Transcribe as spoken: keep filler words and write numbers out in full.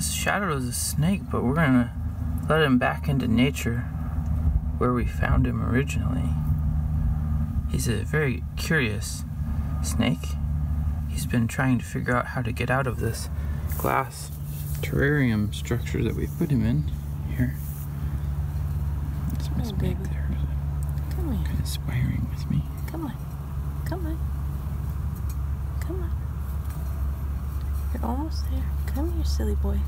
surface. Shadow's a snake, but we're gonna let him back into nature where we found him originally. He's a very curious snake. He's been trying to figure out how to get out of this glass terrarium structure that we put him in. Here. It's Miss oh, Big there. Come on. Kind of spiring with me. Come on. Come on. Come on. You're almost there. Come here, silly boy.